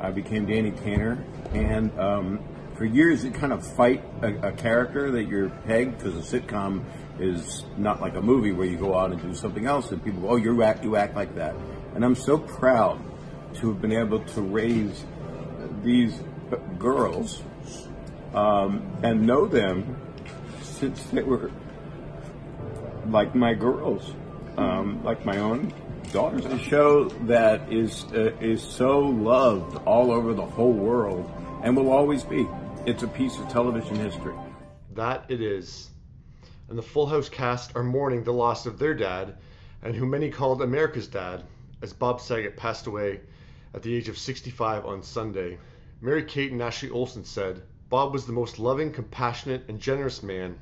I became Danny Tanner, and for years you kind of fight a character that you're pegged, because a sitcom is not like a movie where you go out and do something else and people go, oh, you act like that. And I'm so proud to have been able to raise these girls and know them since they were like my girls, like my own daughters. A show that is so loved all over the whole world and will always be. It's a piece of television history. That it is. And the Full House cast are mourning the loss of their dad, and who many called America's dad, as Bob Saget passed away at the age of 65 on Sunday. Mary-Kate and Ashley Olsen said, Bob was the most loving, compassionate, and generous man.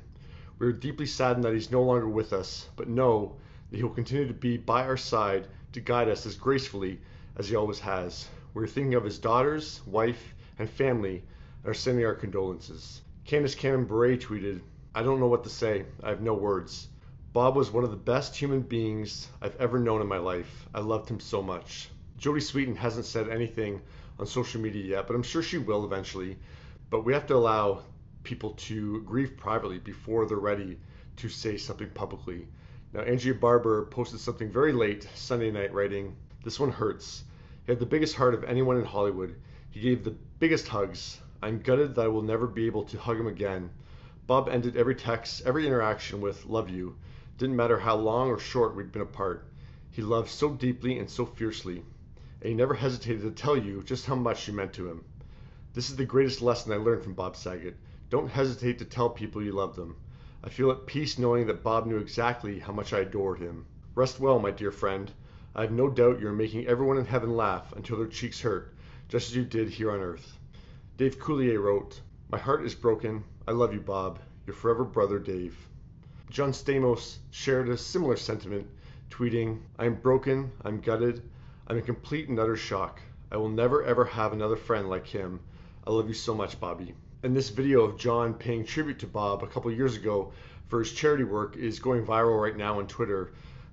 We are deeply saddened that he's no longer with us, but know that he will continue to be by our side to guide us as gracefully as he always has. We're thinking of his daughters, wife, and family, and are sending our condolences. Candace Cameron Bure tweeted, I don't know what to say. I have no words. Bob was one of the best human beings I've ever known in my life. I loved him so much. Jodie Sweeten hasn't said anything on social media yet, but I'm sure she will eventually. But we have to allow people to grieve privately before they're ready to say something publicly. Now, Andrea Barber posted something very late Sunday night, writing, this one hurts. He had the biggest heart of anyone in Hollywood. He gave the biggest hugs. I'm gutted that I will never be able to hug him again. Bob ended every text, every interaction with, love you. Didn't matter how long or short we'd been apart. He loved so deeply and so fiercely. And he never hesitated to tell you just how much you meant to him. This is the greatest lesson I learned from Bob Saget. Don't hesitate to tell people you love them. I feel at peace knowing that Bob knew exactly how much I adored him. Rest well, my dear friend. I have no doubt you're making everyone in heaven laugh until their cheeks hurt, just as you did here on earth. Dave Coulier wrote, my heart is broken. I love you, Bob. Your forever brother, Dave. John Stamos shared a similar sentiment, tweeting, I am broken. I'm gutted. I'm in complete and utter shock. I will never, ever have another friend like him. I love you so much, Bobby. And this video of John paying tribute to Bob a couple years ago for his charity work is going viral right now on Twitter.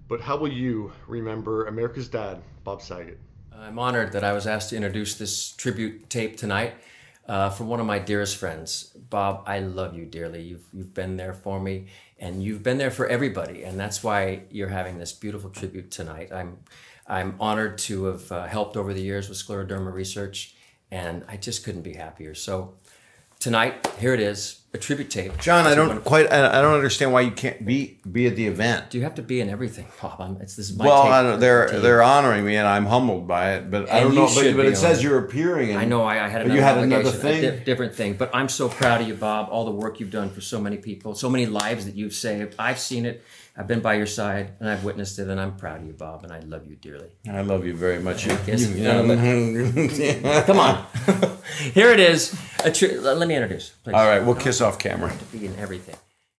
But how will you remember America's dad, Bob Saget? I'm honored that I was asked to introduce this tribute tape tonight. For one of my dearest friends. Bob, I love you dearly. You've been there for me, and you've been there for everybody, and that's why you're having this beautiful tribute tonight. I'm honored to have helped over the years with scleroderma research, and I just couldn't be happier. So tonight, here it is, a tribute tape. John, I don't understand why you can't be at the event. Do you have to be in everything, Bob? They're honoring me, and I'm humbled by it. But I don't know. But it says you're appearing. And I know. I had another obligation, a different thing. But I'm so proud of you, Bob. All the work you've done for so many people, so many lives that you've saved. I've seen it. I've been by your side, and I've witnessed it. And I'm proud of you, Bob. And I love you dearly. I love you very much. Come on. Here it is. Let me introduce, please. All right, we'll kiss off camera. To be in everything.